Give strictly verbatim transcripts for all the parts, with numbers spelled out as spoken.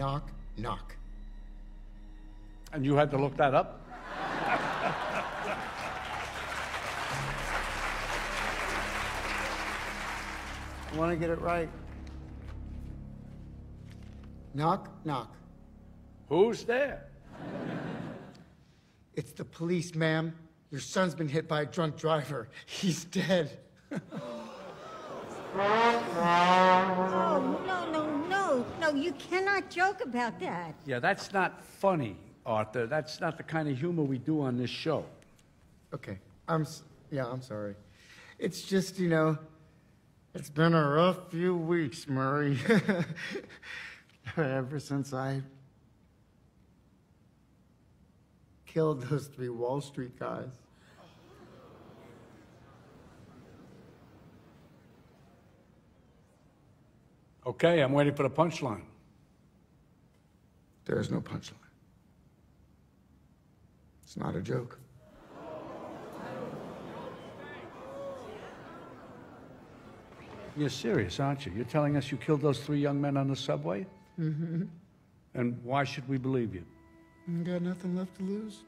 knock, knock. And you had to look that up? I want to get it right. Knock, knock. Who's there? It's the police, ma'am. Your son's been hit by a drunk driver. He's dead. Oh, no, no, no. No, you cannot joke about that. Yeah, that's not funny, Arthur. That's not the kind of humor we do on this show. Okay. I'm, yeah, I'm sorry. It's just, you know, it's been a rough few weeks, Murray. Ever since I killed those three Wall Street guys. Okay, I'm waiting for the punchline. There is no punchline. It's not a joke. You're serious, aren't you? You're telling us you killed those three young men on the subway? Mm-hmm. And why should we believe you? I got nothing left to lose.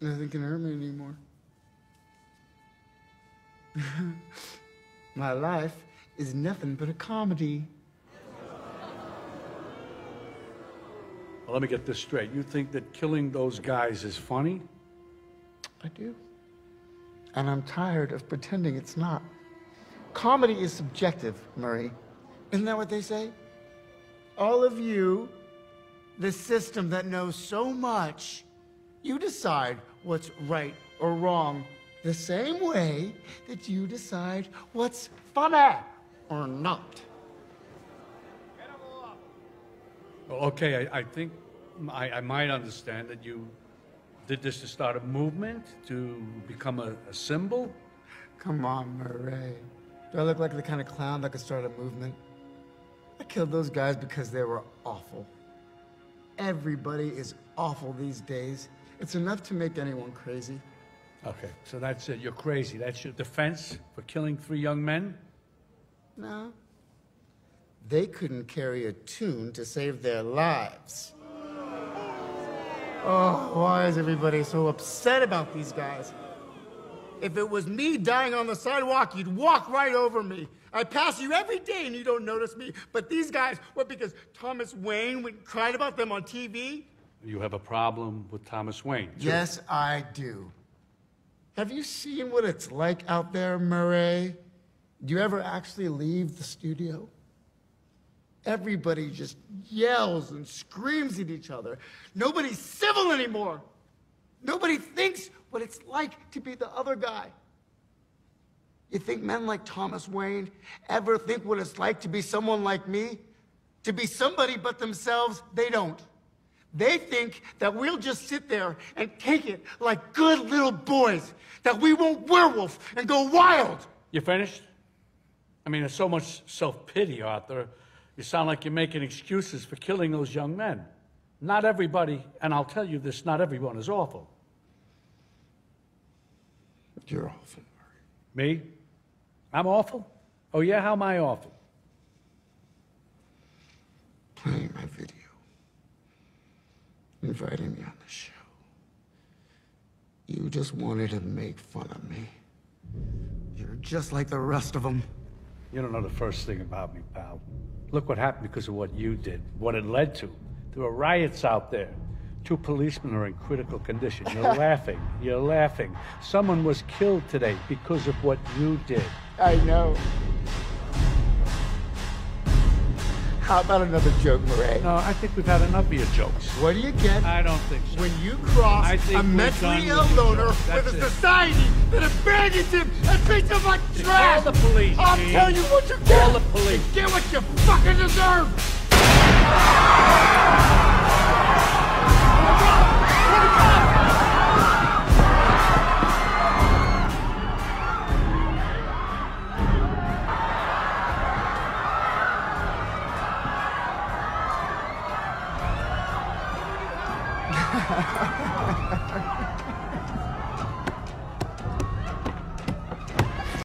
Nothing can hurt me anymore. My life is nothing but a comedy. Well, let me get this straight. You think that killing those guys is funny? I do. And I'm tired of pretending it's not. Comedy is subjective, Murray. Isn't that what they say? All of you, the system that knows so much, you decide what's right or wrong the same way that you decide what's funny or not. Get them all up. Well, okay, I, I think I, I might understand that you did this to start a movement, to become a, a symbol. Come on, Murray. Do I look like the kind of clown that could start a movement? I killed those guys because they were awful. Everybody is awful these days. It's enough to make anyone crazy. Okay, so that's it. You're crazy. That's your defense for killing three young men? No. They couldn't carry a tune to save their lives. Oh, why is everybody so upset about these guys? If it was me dying on the sidewalk, you'd walk right over me. I pass you every day and you don't notice me. But these guys, what, because Thomas Wayne went, cried about them on T V? You have a problem with Thomas Wayne, too. Yes, I do. Have you seen what it's like out there, Murray? Do you ever actually leave the studio? Everybody just yells and screams at each other. Nobody's civil anymore. Nobody thinks what it's like to be the other guy. You think men like Thomas Wayne ever think what it's like to be someone like me? To be somebody but themselves? They don't. They think that we'll just sit there and take it like good little boys, that we won't werewolf and go wild. You finished? I mean, there's so much self-pity, Arthur. You sound like you're making excuses for killing those young men. Not everybody, and I'll tell you this, not everyone is awful. You're awful, Murray. Me? I'm awful? Oh yeah, how am I awful? Playing my video. Inviting me on the show. You just wanted to make fun of me. You're just like the rest of them. You don't know the first thing about me, pal. Look what happened because of what you did, what it led to. There were riots out there. Two policemen are in critical condition. You're laughing. You're laughing. Someone was killed today because of what you did. I know. How about another joke, Murray? No, I think we've had enough of your jokes. What do you get? I don't think so. When you cross a mentally ill loner with a society that abandons him and treats him like trash! Call the police, I'll Gene. Tell you what you get! Call the police! You get what you fucking deserve! Come on! Come on!